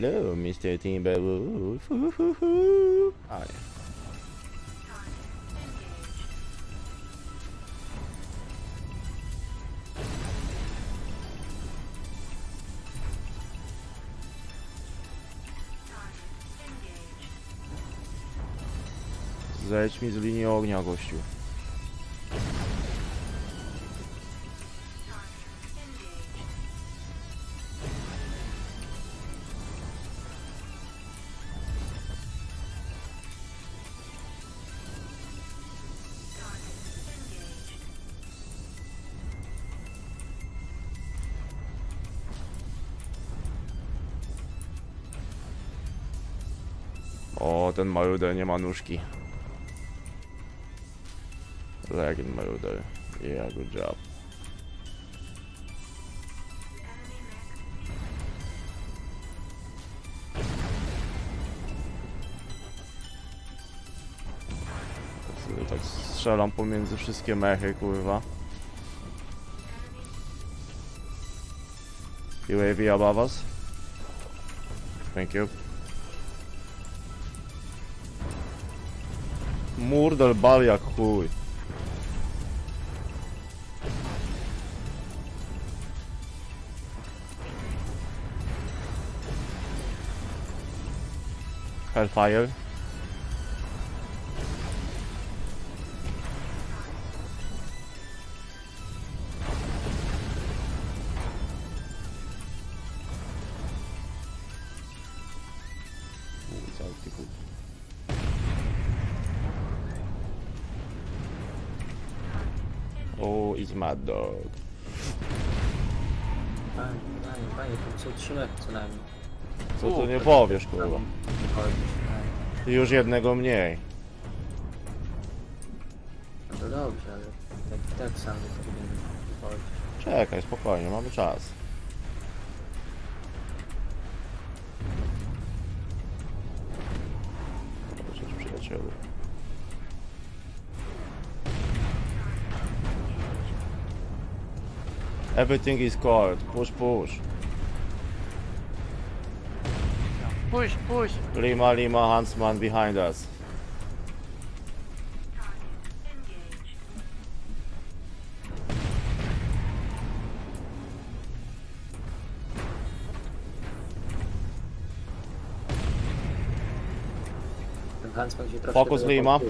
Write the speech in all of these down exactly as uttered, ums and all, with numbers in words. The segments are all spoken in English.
Hello, Mister Timberwolf. Hi. Zajdź mi z linii ognia, gościu. O, ten Marauder nie ma nóżki. Lagging Marauder. Yeah, good job. Tak, tak strzelam pomiędzy wszystkie mechy, kurwa. U A V above us. Thank you. Murdel bal jak chuj. Hellfire. Oh, it's Mad Dog. Panie, panie, panie, tu co trzymać co najmniej. Co tu nie powiesz, kurwa. Już jednego mniej. No to dobrze, ale tak, tak samo powinien. Czekaj, spokojnie, mamy czas. Cześć, przyjacielu. Everything is cold. Push, push. Push, push. Lima, Lima, Huntsman behind us. Focus, Lima.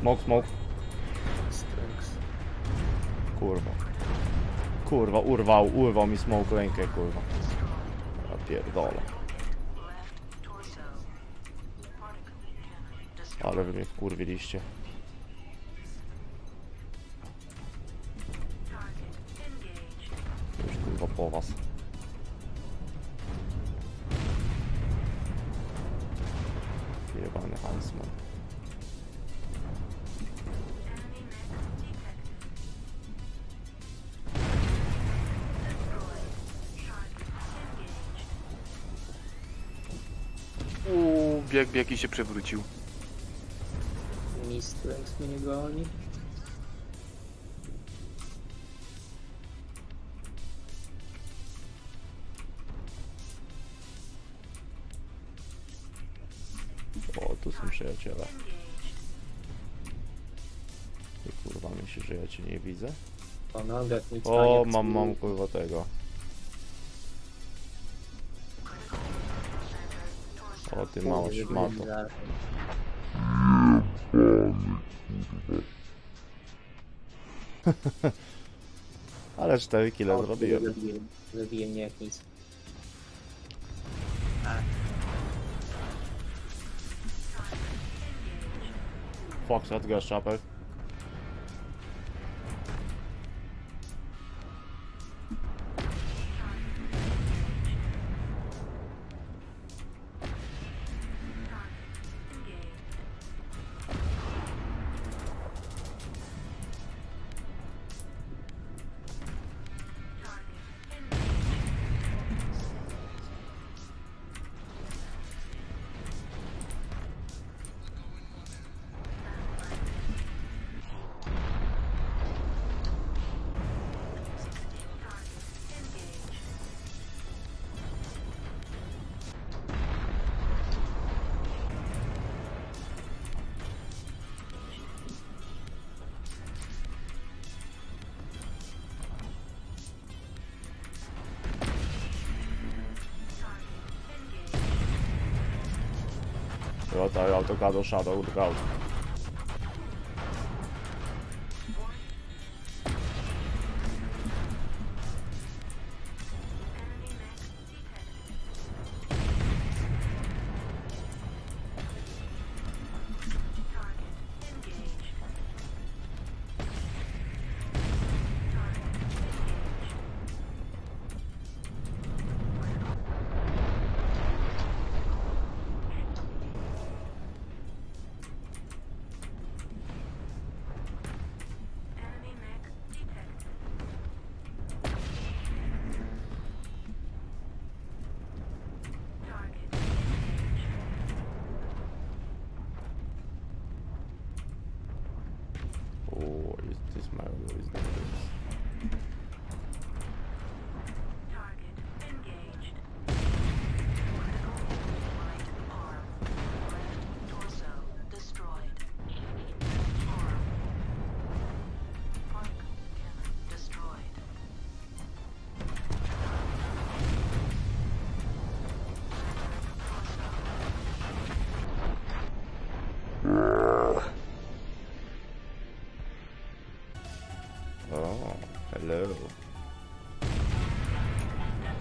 Smoke, smoke. Kurwa. Kurwa, urwał, urwał mi smoke rękę, kurwa. Ja pierdolę. Ale wy mnie wkurwiliście. Już kurwa po was. Jebany Huntsman. Bieg, bieg i się przewrócił. Mistrz mnie nie goni. O, tu są przyjaciele. Ty kurwa myślisz, że ja cię nie widzę? O, mam, mam kurwa tego. O, ty mała szmato. Ale cztery kile zrobiłem. Zabiję mnie jak nic. Fox, odgrasz szapę. Autokado Shadow God.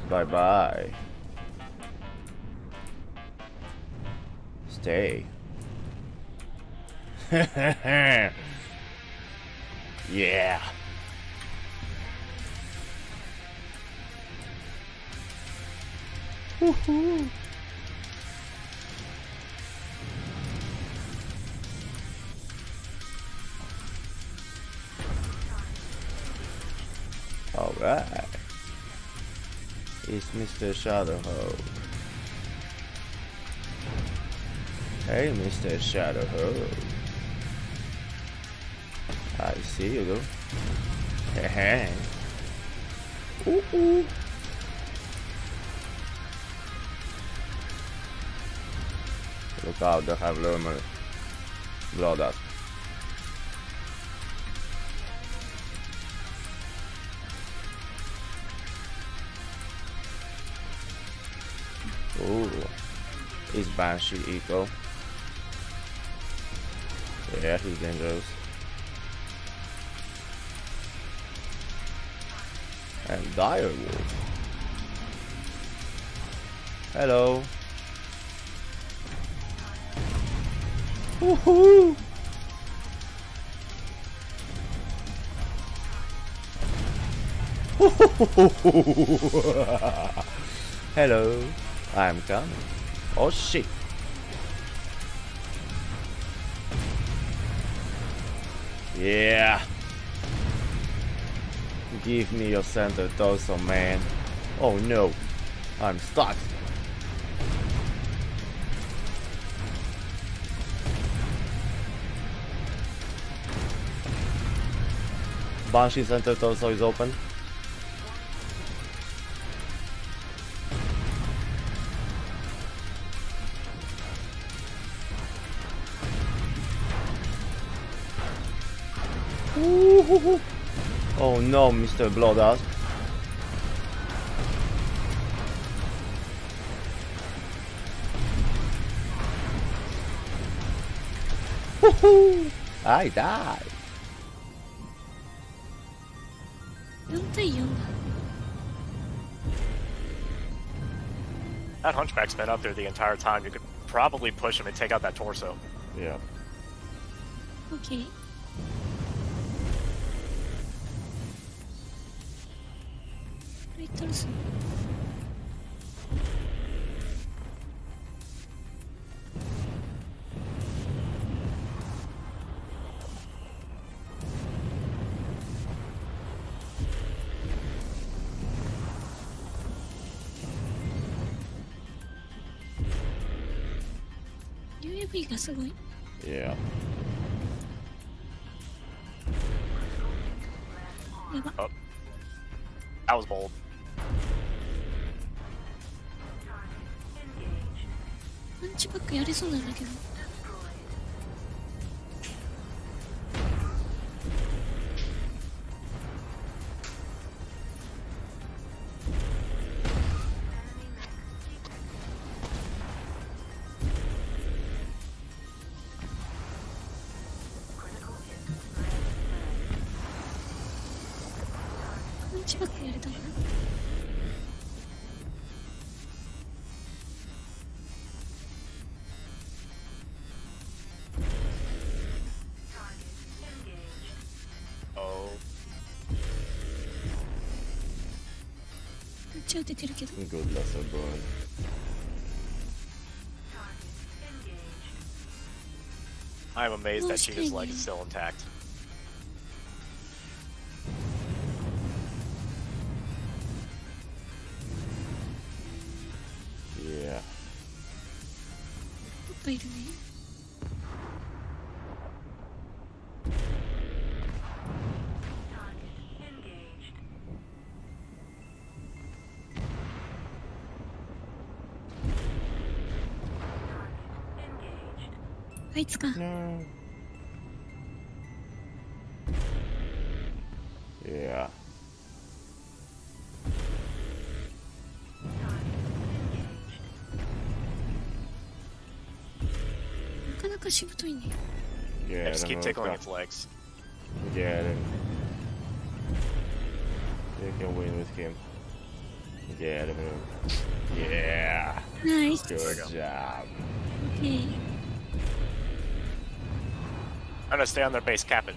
Bye bye. Stay. Yeah. Woohoo. All right. It's Mister Shadowhole. Hey, Mister Shadowhole. I see you. Hehe. Ooh, ooh. Look out! They have Lerman. Blood up. Ooh, is Banshee eco? Yeah, he's dangerous. And Direwolf. Hello. Woohoo! Hello. I'm coming. Oh shit. Yeah. Give me your center torso, man. Oh no. I'm stuck. Banshee center torso is open. hoo. Oh no, Mister Bloodhog. Woohoo! I die. That Hunchback's been up there the entire time. You could probably push him and take out that torso. Yeah. Okay. Great torso. Yeah. Oh. That was bold. Good lesson, bro. I am amazed that Cheetah's leg is still intact. Yeah. Wait a minute. No. Yeah. Yeah, I just keep tickling its legs. Yeah, they, they can win this game. Yeah, yeah. Nice. Good job. Okay. I'm gonna stay on their base, cap it.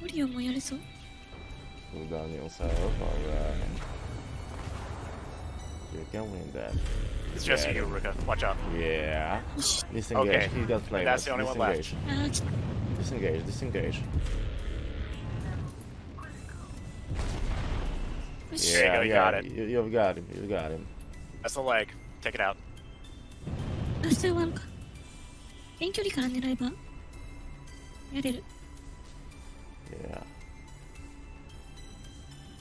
What do you want me to do? Cool down yourself, alright. You can win that. It's just yeah. you, Ruka. Watch out. Yeah. Disengage. Okay. He does play. That's the only one left. Disengage. Disengage. Yeah, there you go. You got it. You, you've got him. You got him. That's the leg. Take it out. Yeah. And there yeah,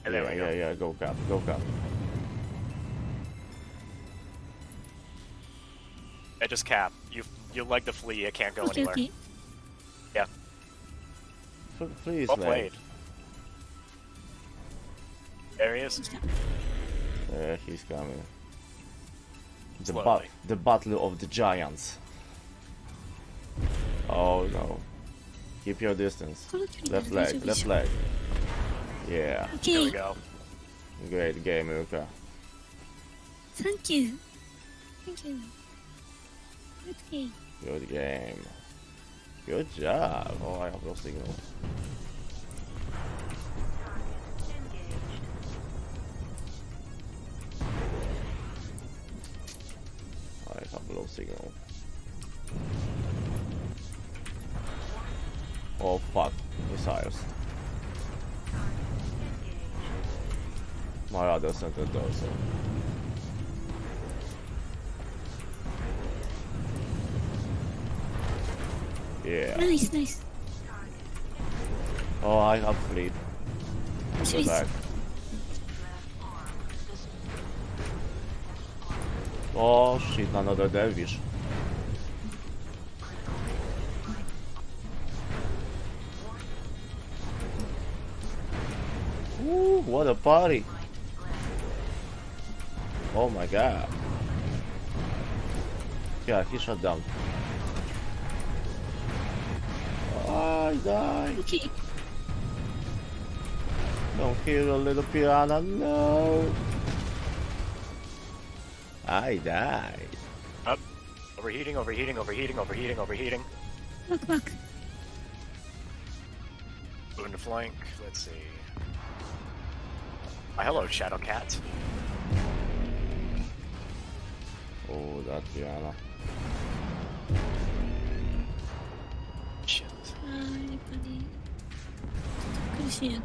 we go. Yeah, yeah, go cap, go cap. I just cap. You you leg the flea, it can't go okay, anywhere. Okay. Yeah. F please, well played. There he is. Yeah, he's coming. The, ba the battle of the giants. Oh no. Keep your distance. Left leg, left leg. Yeah. Okay. There we go. Great game, Ruka. Thank you. Thank you. Good game. Good game. Good job. Oh, I have no signal. Low signal. Oh fuck, missiles. Marauder sent a dozen. Yeah. Nice, nice. Oh, I have fleet. Go back. Oh shit, another dervish. Ooh, what a party. Oh my god. Yeah, he shot down. Oh, I died. Don't kill a little piranha, no. I died. Up. Overheating, overheating, overheating, overheating, overheating. Look, look. Boon to flank, let's see. Oh, hello, Shadow Cat. Oh, that's Yana. Shit. Hi, buddy. Kristina.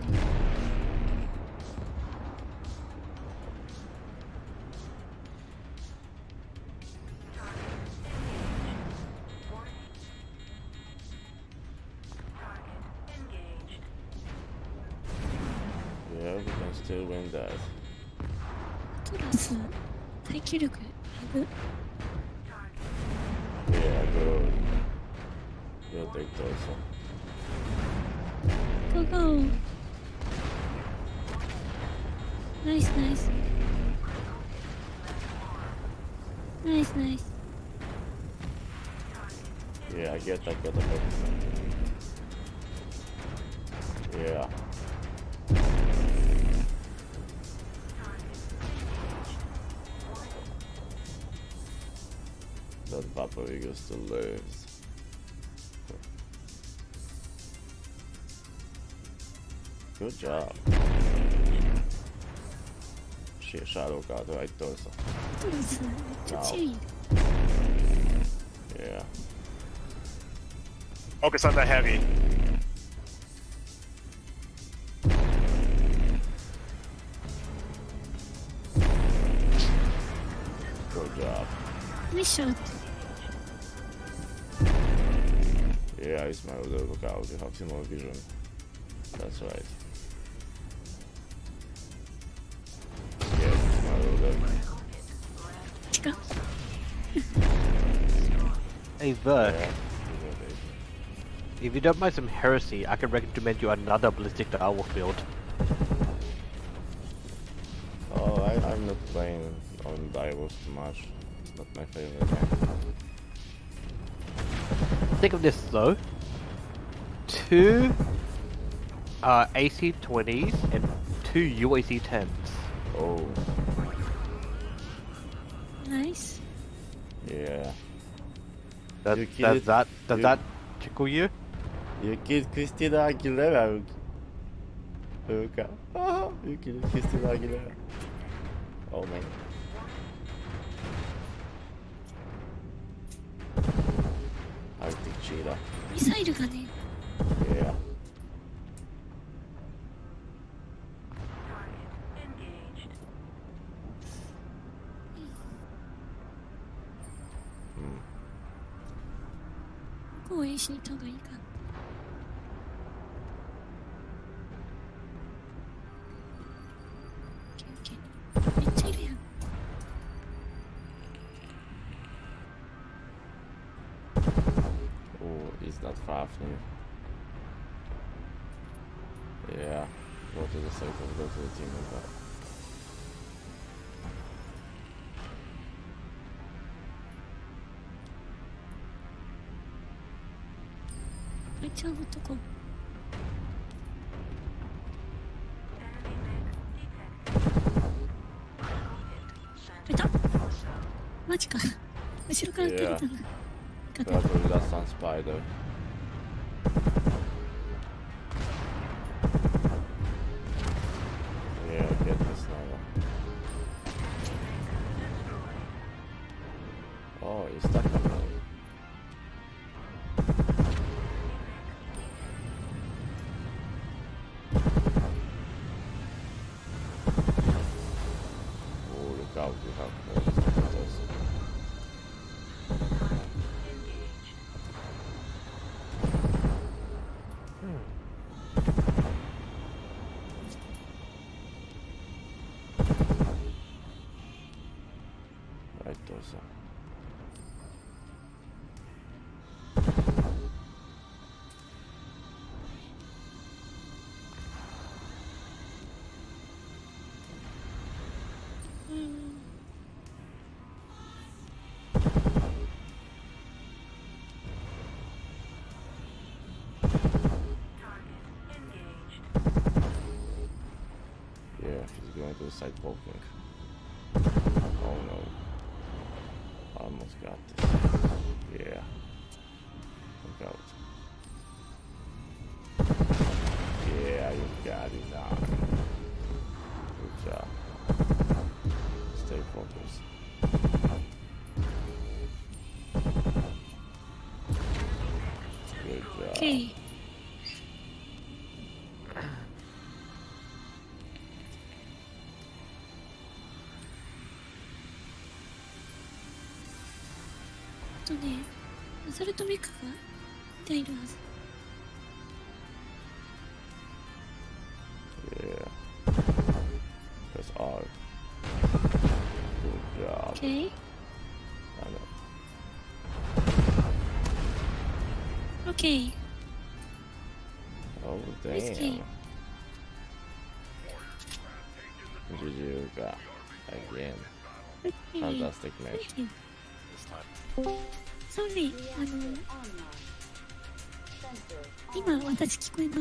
Yeah, we can still win that. Thank you, Luca. Yeah, go. You'll take those. Go, go. Nice, nice. Nice, nice. Yeah, I get that. Got the focus. Yeah. That Vaporigo still lives. Good job. Shit, Shadow God, right torso. No. Yeah. Focus on the heavy. Good job. Nice shot. Yeah, it's my other lookout. You have no vision. That's right. Yeah, it's my other. Chica. Hey, Verk. Yeah, if you don't mind some heresy, I can recommend you another ballistic to our field. Oh, I, I'm not playing on Divos too much. It's not my favorite thing. Think of this though, two uh, A C twenties and two U A C tens. Oh. Nice. Yeah. That, does kid, that does you, that tickle you? You killed Kristina Aguilera. Ruka. Oh, you killed Kristina Aguilera. Oh my god. I think Cheetah. Missile gun. Yeah. Hmm. Go to the right. Far from you. Yeah, go to the circle, go to the team and back. I tell you to go. Yeah, probably that's on Spider. he's going to the side poking. Oh no. Almost got this. Yeah. Look out. Yeah, you got it now. Good job. Stay focused. Good job. Okay. Yeah. That's all. Good job. Okay. I know. Okay. Oh damn. G G Ruka again. Fantastic match. This time. Sorry. 今私聞こえま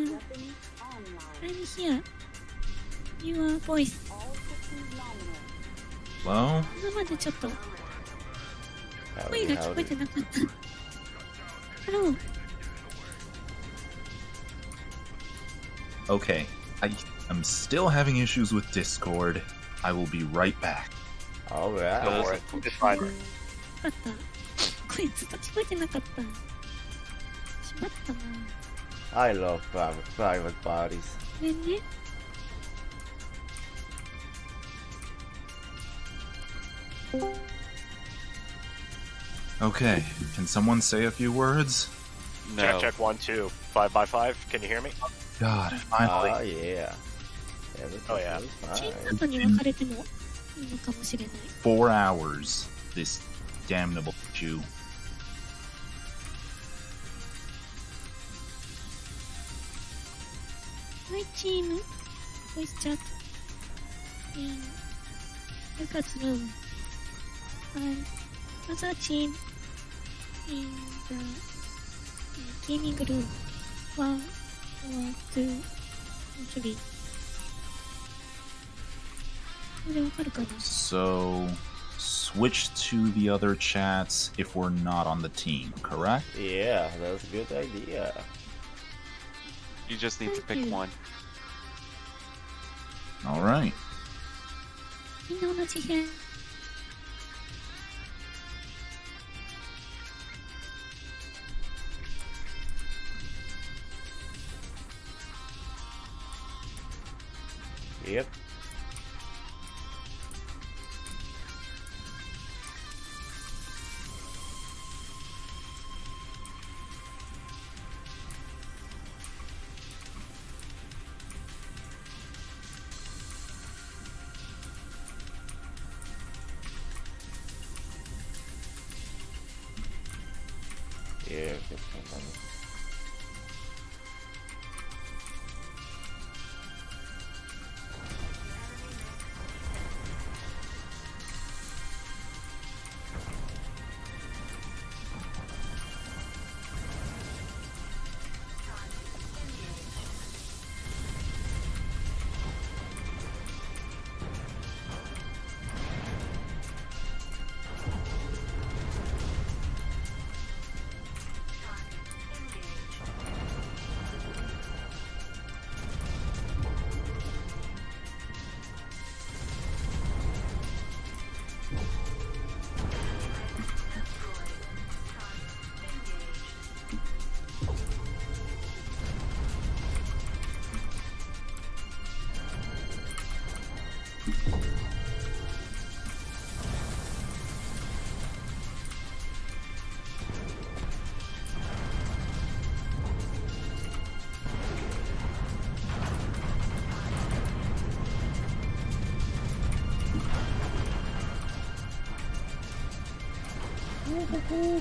す。I'm here. Your voice. Hello? 今までちょっと声が聞こえてなかった。Hello. Okay. I am still having issues with Discord. I will be right back. All right. Don't worry. I'm just fine. 声ずっと聞こえてなかった。 I love private, private parties. Really? Okay, can someone say a few words? No. Check, check, one, two, five by five. Can you hear me? God, finally. Oh, yeah. Oh, yeah. Four hours, this damnable Jew. My team voice chat in Luca's room, and other team in the gaming room, one or two or three. So switch to the other chats if we're not on the team, correct? Yeah, that's a good idea. You just need to pick one. All right. Yep. Ooh.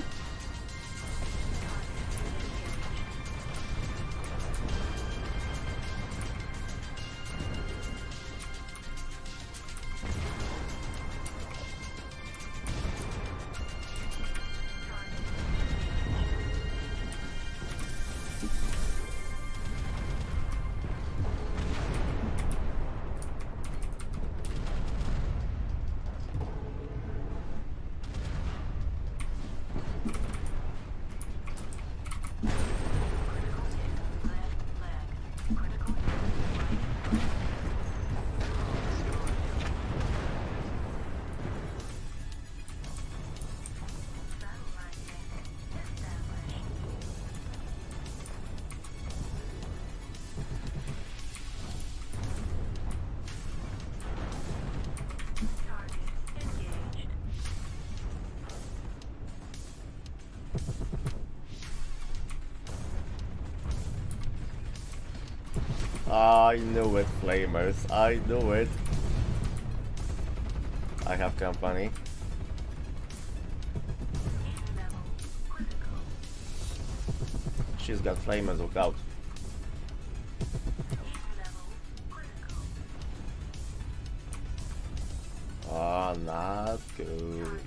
I knew it, flamers. I knew it. I have company. She's got flamers, look out. Ah, oh, not good.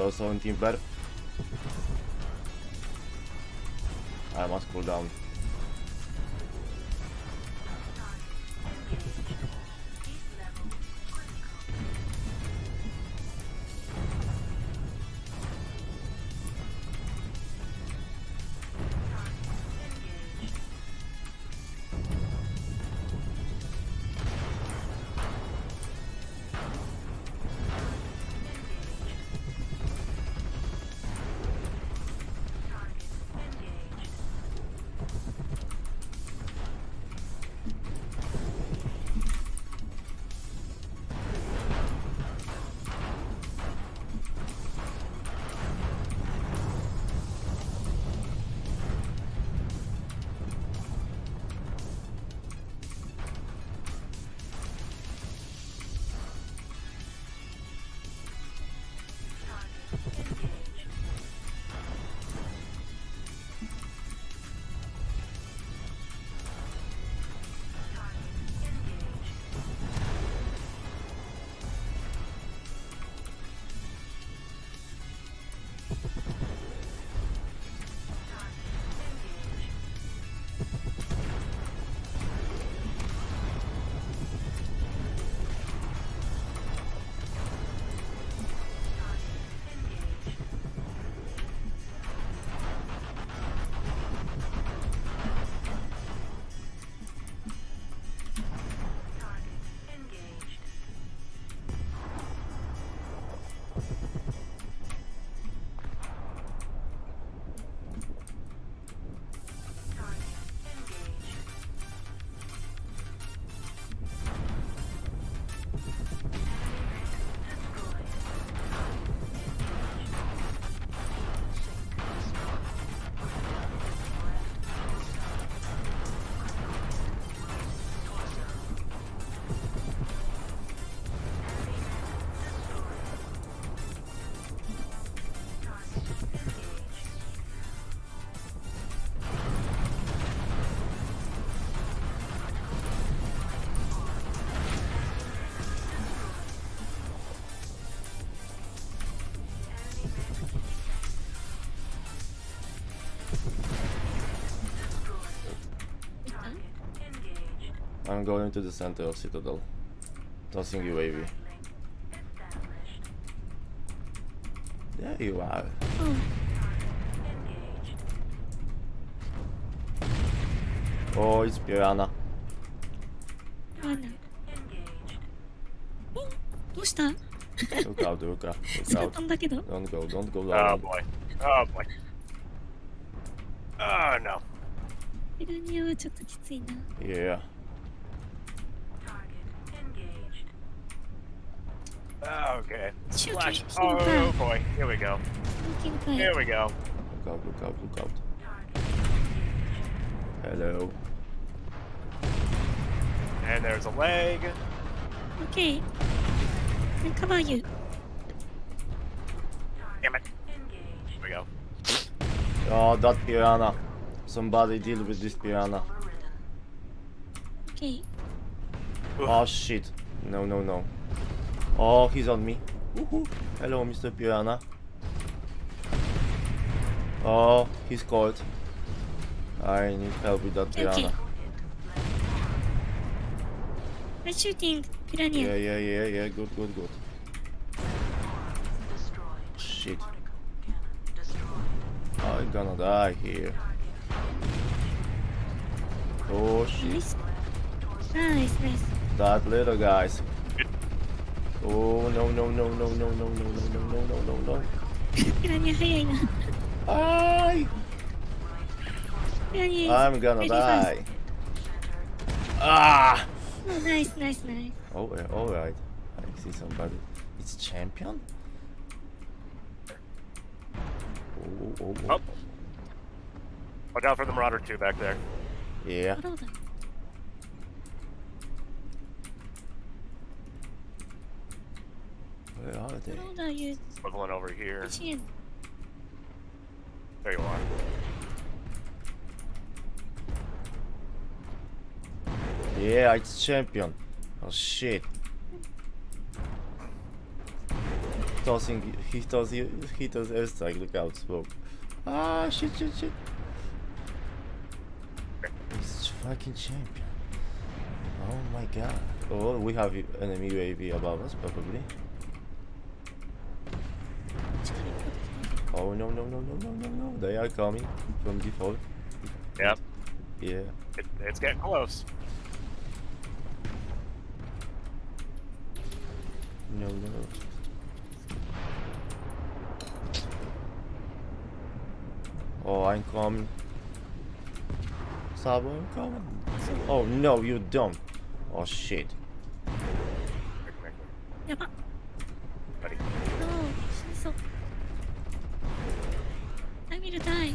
Also in Timber. I must cool down. I'm going to the center of Citadel, tossing U A V. There you are. Oh. Oh, it's Piranha. Piranha. What's that? Look out, Ruka. Look out. Don't go, don't go down. Oh boy. Oh boy. Oh no. Yeah. Okay. Flash. Oh boy. Here we go. Here we go. Look out, look out, look out. Hello. And there's a leg. Okay. Then come on, you. Damn it. Here we go. Oh, that piranha. Somebody deal with this piranha. Okay. Oh shit. No, no, no. Oh, he's on me. Woohoo. Hello, Mister Piranha. Oh, he's caught. I need help with that piranha. Okay. I'm shooting piranha. Yeah, yeah, yeah, yeah. Good, good, good. Shit. I'm gonna die here. Oh, shit. Nice, nice. That little guy's. Oh no no no no no no no no no no no no no. Bye! I'm gonna Pretty die. Fast. Ah! Oh, nice, nice, nice. Oh, alright. I see somebody. It's Champion? Oh, oh, oh. Oh. Look out for the Marauder two back there. Yeah. What are they? Where are they? What are you? Smuggling over here. What's in? There you are. Yeah, it's Champion. Oh shit. Tossing, he does, he does airstrike. Look out, smoke. Ah, shit, shit, shit. It's fucking Champion. Oh my god. Oh, we have enemy U A V above us, probably. Oh no, no, no, no, no, no, no. They are coming from default. Yep. Yeah. It, it's getting close. No, no. Oh, I'm coming. Sabo, I'm coming. Oh no, you dumb. Oh shit. Yeah, but... No, she's so... I need to die.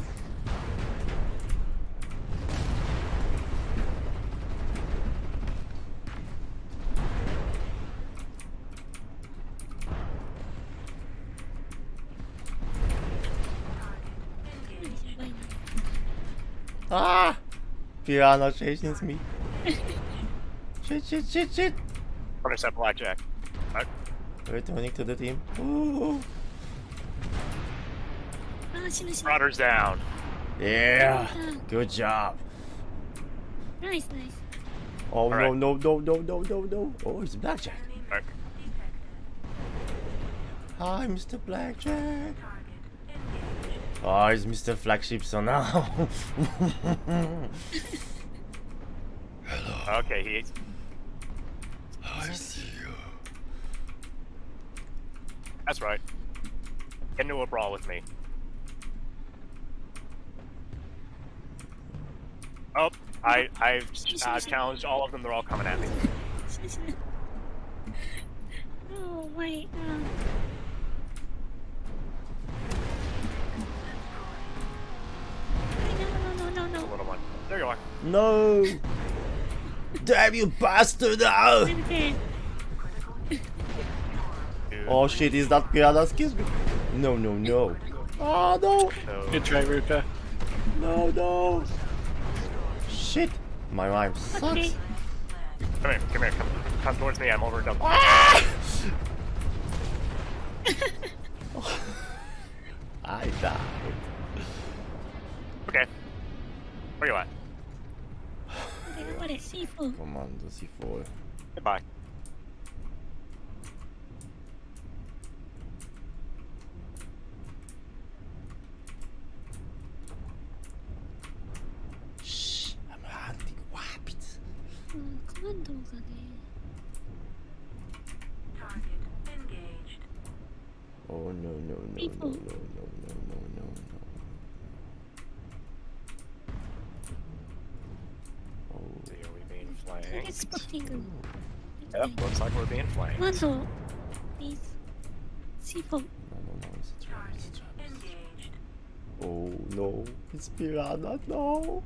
Ah! Piranha chases me. Shit, shit, shit, shit! Punish that Blackjack. Right. Returning to the team. Ooh! Marauder's down. Yeah! Good job! Nice, nice. Oh no, right. no, no, no, no, no, no! Oh, it's Blackjack! Right. Hi, Mister Blackjack! Oh, it's Mister Flagship, so now. Hello. Okay, he's. I see you. That's right. Get into a brawl with me. Oh, I, I've uh, challenged all of them. They're all coming at me. Oh wait. Um... There you are. No! Damn you bastard! No! Oh shit, is that Piranha's kiss me? No, no, no. Oh no! no. Good try, Ruka. No, no! Shit! My rhyme sucks. Okay. Come here, come here, come, come towards me, I'm overdone. Ah! Oh. I died. Okay. Where you at? What is C four? Commando C four. Goodbye. Shh, I'm hunting rabbits. Commandos are there. Target engaged. Oh no no no People. no no no no no no no. It's fucking Yep, looks like we're being flanked. Muzzle, please. C four. No, no, no, it's a trap, it's a trap. Oh no, it's Piranha, no!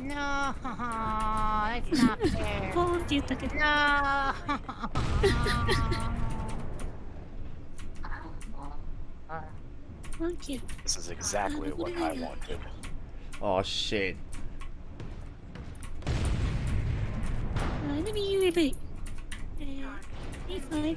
No, it's not fair. No. This is exactly what I wanted. Oh shit. Enemy U A V. E five.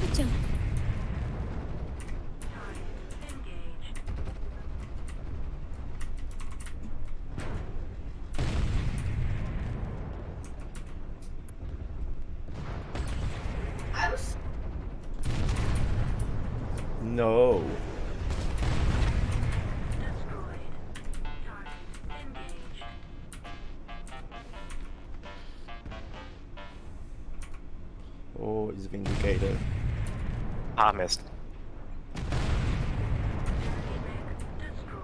Good job. No. Oh, he's vindicated. Ah, missed.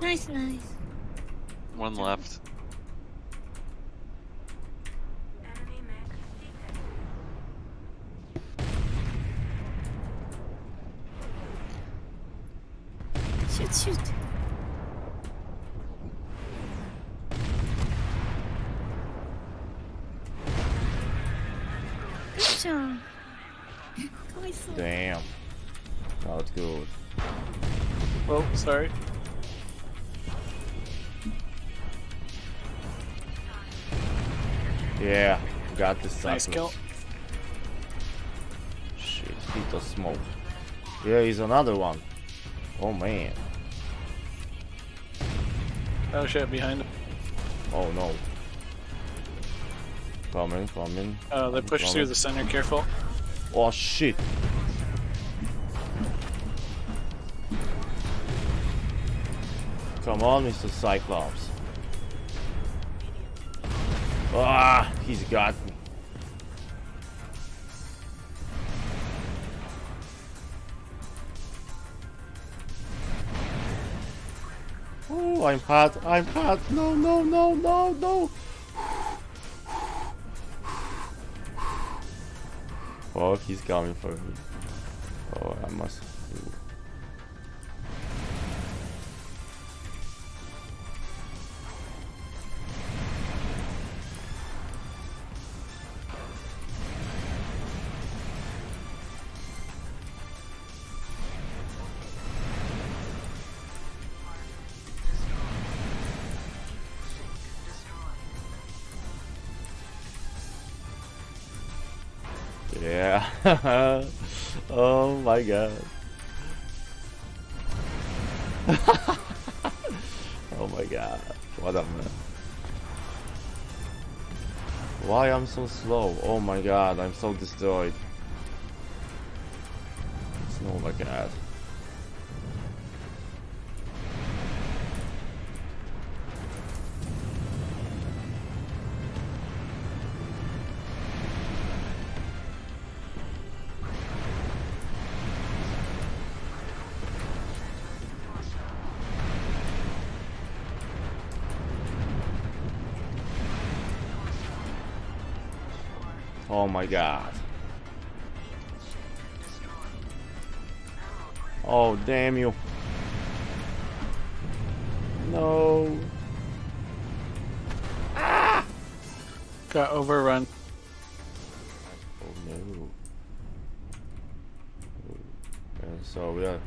Nice, nice. One left. Shoot, shoot. Good job. Damn. Oh, it's good. Oh, sorry. Yeah, got this cycle. Nice kill. Shit, he does smoke. Yeah, he's another one. Oh man. Oh shit, behind him. Oh no. Coming, coming. Uh, they pushed through the center, careful. Oh shit. Come on, Mister Cyclops. Ah, he's got me. Oh, I'm hot, I'm hot. No, no, no, no, no. Oh, he's coming for me. Oh, I must. Yeah. Oh my god. Oh my god. What up, man? Why I'm so slow? Oh my god, I'm so destroyed. It's not like that. Oh my god. Oh damn you. No. Ah! Got overrun. Oh no. And so we are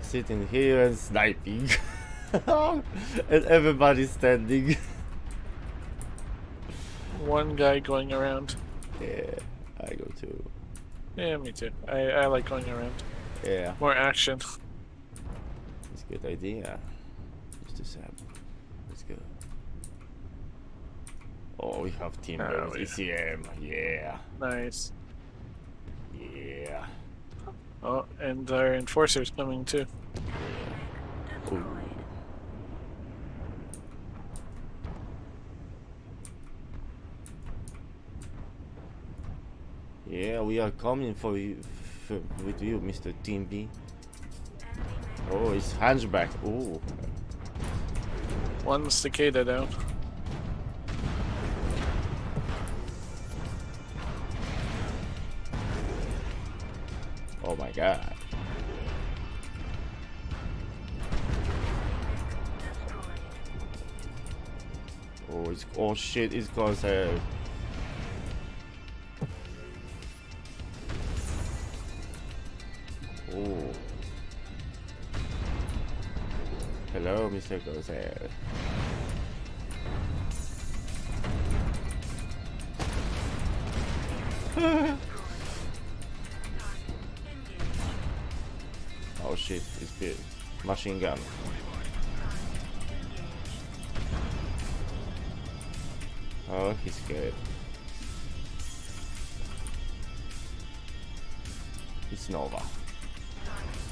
sitting here and sniping. And everybody's standing. One guy going around. Yeah, I go too. Yeah, me too. I, I like going around. Yeah. More action. It's a good idea. Just to sap. Let's go. Oh, we have team oh, yeah. E C M. Yeah. Nice. Yeah. Oh, and our enforcer's coming too. Yeah. Ooh. Yeah, we are coming for you, for, with you, Mister Timby. Oh, it's Hunchback. Oh, one's Cicada down. Oh my god. Oh, it's oh shit! It's cause uh. Oh. Hello, Mister Gozer. Oh shit, it's big. Machine gun. Oh, he's good. It's Nova.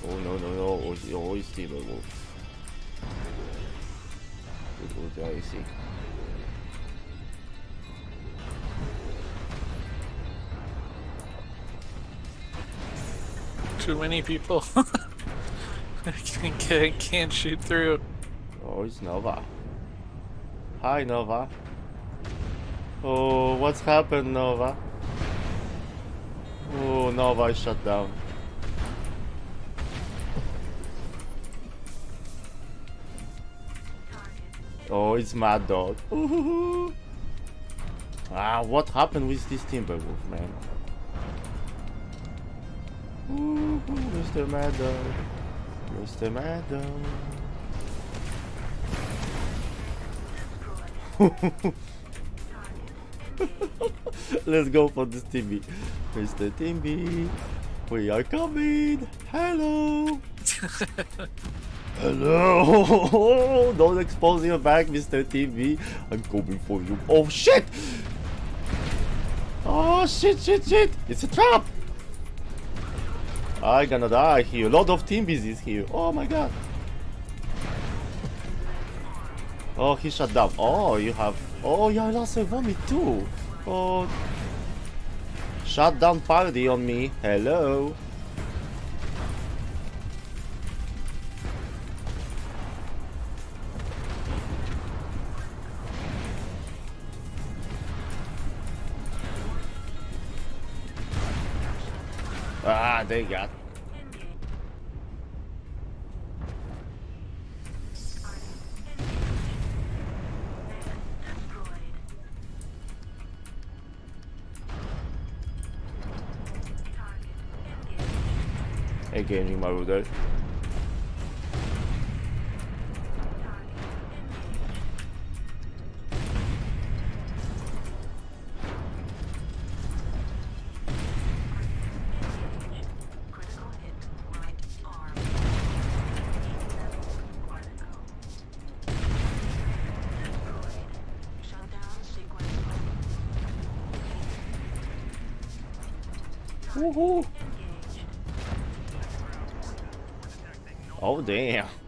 Oh no no no, oh it's always Timberwolf. It was the A C. Too many people. I can't, can't shoot through. Oh, it's Nova. Hi Nova. Oh, what's happened, Nova? Oh, Nova is shut down. Oh, it's Mad Dog. Ooh. Ah, what happened with this Timberwolf, man? Ooh, Mister Mad Dog. Mister Mad Dog. Let's go for this Timby. Mister Timby, we are coming. Hello. Hello. Don't expose your back, Mister Timby. I'm coming for you. Oh shit. Oh shit, shit, shit. It's a trap. I'm gonna die here. A lot of Timbys is here. Oh my god. Oh, he shut down. Oh, you have. Oh, yeah, I lost a vomit too. Oh. Shut down party on me. Hello. Ah, they got. Again, Marauder. Woohoo! Oh damn.